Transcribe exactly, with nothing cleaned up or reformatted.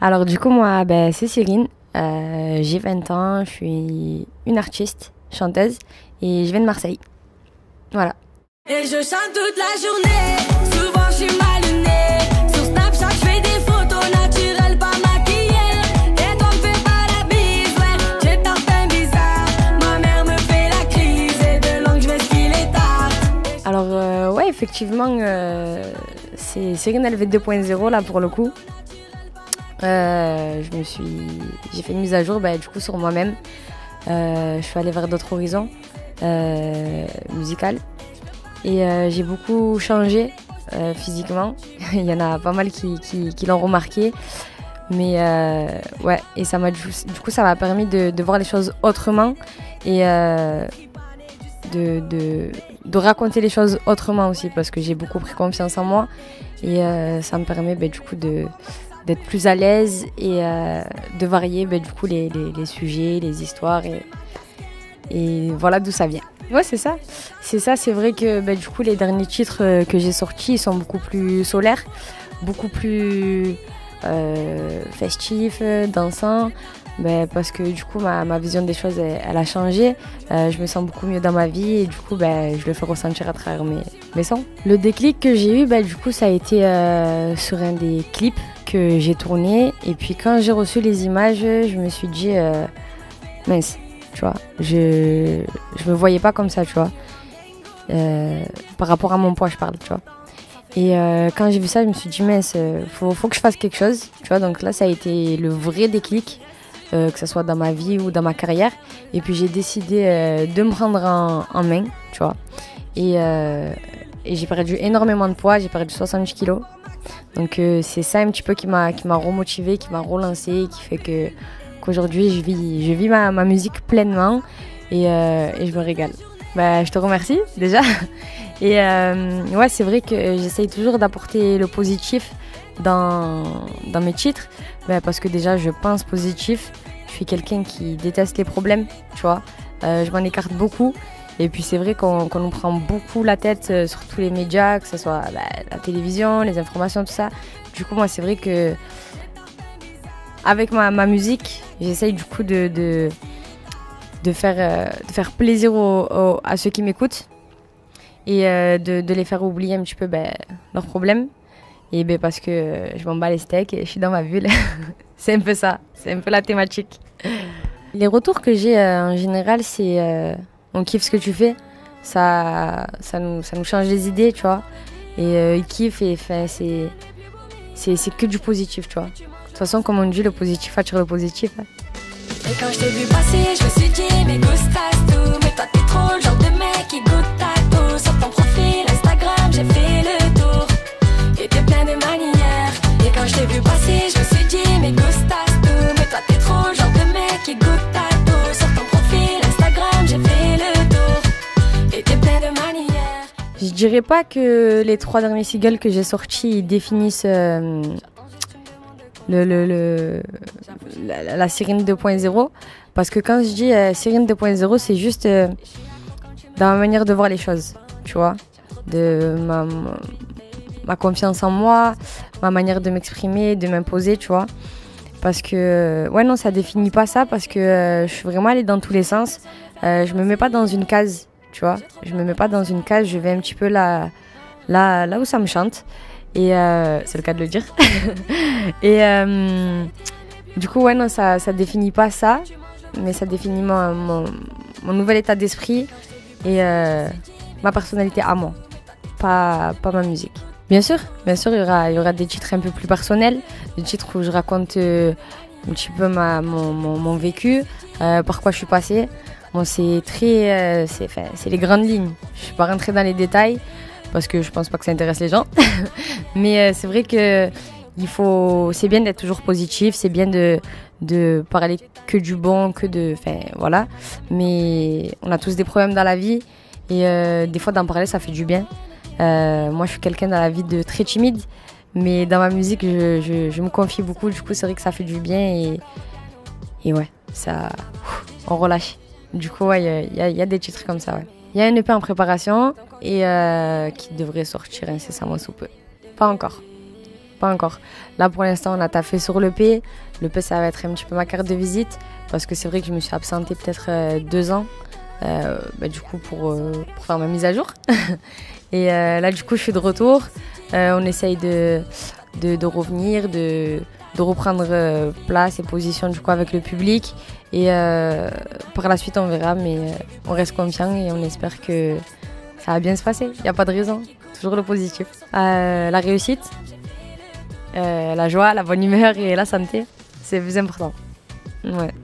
Alors du coup, moi, ben, c'est Sirine, euh, j'ai vingt ans, je suis une artiste, chanteuse, et je viens de Marseille. Voilà. Et je chante toute la journée, souvent je suis mal lunée. Sur Snapchat, je fais des photos naturelles, pas maquillées. Et toi me fais pas la bise, ouais, j'ai tant fait bizarre. Ma mère me fait la crise, et de langue, je vais ce qu'il est tard. Alors, euh, ouais, effectivement, euh, c'est Sirine L V deux point zéro, là, pour le coup. Euh, je me suis, j'ai fait une mise à jour, bah, du coup, sur moi-même. Euh, je suis allée vers d'autres horizons euh, musicales et euh, j'ai beaucoup changé euh, physiquement. Il y en a pas mal qui, qui, qui l'ont remarqué, mais euh, ouais. Et ça m'a du coup, ça m'a permis de, de voir les choses autrement et euh, de, de de raconter les choses autrement aussi, parce que j'ai beaucoup pris confiance en moi et euh, ça me permet, bah, du coup, de d'être plus à l'aise et euh, de varier, bah, du coup, les, les, les sujets, les histoires, et, et voilà d'où ça vient. Ouais, c'est ça. C'est ça, c'est vrai que, bah, du coup, les derniers titres que j'ai sortis, ils sont beaucoup plus solaires, beaucoup plus euh, festifs, dansants, bah, parce que du coup, ma, ma vision des choses, elle, elle a changé. Euh, je me sens beaucoup mieux dans ma vie et du coup, bah, je le fais ressentir à travers mes, mes sons. Le déclic que j'ai eu, bah, du coup, ça a été euh, sur un des clips que j'ai tourné, et puis quand j'ai reçu les images, je me suis dit euh, mince, tu vois, je je me voyais pas comme ça, tu vois, euh, par rapport à mon poids, je parle, tu vois. Et euh, quand j'ai vu ça, je me suis dit mince, faut faut que je fasse quelque chose, tu vois. Donc là, ça a été le vrai déclic, euh, que ce soit dans ma vie ou dans ma carrière. Et puis j'ai décidé euh, de me prendre en, en main, tu vois. Et euh, et j'ai perdu énormément de poids, j'ai perdu soixante-dix kilos. Donc euh, c'est ça un petit peu qui m'a qui m'a remotivée, qui m'a relancée, qui fait que qu'aujourd'hui je vis je vis ma, ma musique pleinement et, euh, et je me régale. Bah, je te remercie déjà. Et euh, ouais, c'est vrai que j'essaye toujours d'apporter le positif dans dans mes titres, bah, parce que déjà je pense positif. Je suis quelqu'un qui déteste les problèmes, tu vois. Euh, je m'en écarte beaucoup. Et puis c'est vrai qu'on qu'on nous prend beaucoup la tête sur tous les médias, que ce soit, bah, la télévision, les informations, tout ça. Du coup, moi, c'est vrai que avec ma, ma musique, j'essaye du coup de, de, de, faire, euh, de faire plaisir au, au, à ceux qui m'écoutent et euh, de, de les faire oublier un petit peu, bah, leurs problèmes. Et bah, parce que je m'en bats les steaks et je suis dans ma bulle. C'est un peu ça, c'est un peu la thématique. Les retours que j'ai euh, en général, c'est... Euh, on kiffe ce que tu fais, ça, ça, nous, ça nous change les idées, tu vois. Et euh, ils kiffent, et c'est que du positif, tu vois. De toute façon, comme on dit, le positif attire le positif. Hein. Et quand je t'ai vu passer, je me suis dit, mais Gustas tout, mais toi t'es trop le genre de mec qui goûte à tout. Sur ton profil Instagram, j'ai fait le tour, et t'es plein de manières. Et quand je t'ai vu passer, je me suis dit, mais Gustas tout, mais toi t'es trop le genre de mec qui goûte à tout. Sur ton profil Instagram, j'ai fait. Je dirais pas que les trois derniers singles que j'ai sortis définissent euh, le, le, le, la, la Sirine deux point zéro, parce que quand je dis euh, Sirine deux point zéro, c'est juste euh, dans ma manière de voir les choses, tu vois, de ma, ma confiance en moi, ma manière de m'exprimer, de m'imposer, tu vois. Parce que, ouais, non, ça définit pas ça, parce que euh, je suis vraiment allée dans tous les sens. Euh, je me mets pas dans une case. Tu vois, je me mets pas dans une case, je vais un petit peu là, là, là où ça me chante. Et euh, c'est le cas de le dire. Et euh, du coup, ouais, non, ça, ça définit pas ça, mais ça définit mon, mon, mon nouvel état d'esprit et euh, ma personnalité à moi, pas, pas ma musique. Bien sûr, bien sûr, il y aura, il y aura des titres un peu plus personnels, des titres où je raconte euh, un petit peu ma, mon, mon, mon vécu, euh, par quoi je suis passée. Bon, c'est très, euh, c'est les grandes lignes. Je ne suis pas rentrée dans les détails parce que je ne pense pas que ça intéresse les gens. Mais euh, c'est vrai que il faut, c'est bien d'être toujours positif, c'est bien de, de parler que du bon, que de, enfin voilà. Mais on a tous des problèmes dans la vie et euh, des fois d'en parler, ça fait du bien. Euh, moi, je suis quelqu'un dans la vie de très timide, mais dans ma musique, je, je, je me confie beaucoup. Du coup, c'est vrai que ça fait du bien et, et ouais, ça, on relâche. Du coup, il ouais, y, y a des titres comme ça. Il ouais. y a un E P en préparation et euh, qui devrait sortir incessamment sous peu. Pas encore. pas encore. Là pour l'instant on a taffé sur le P. Le P ça va être un petit peu ma carte de visite parce que c'est vrai que je me suis absentée peut-être deux ans euh, bah, du coup pour, euh, pour faire ma mise à jour. Et euh, là du coup je suis de retour, euh, on essaye de, de, de revenir, de, de reprendre euh, place et position du coup avec le public. Et euh, par la suite on verra, mais euh, on reste confiant et on espère que ça va bien se passer, il n'y a pas de raison, toujours le positif. Euh, la réussite, euh, la joie, la bonne humeur et la santé, c'est plus important. Ouais.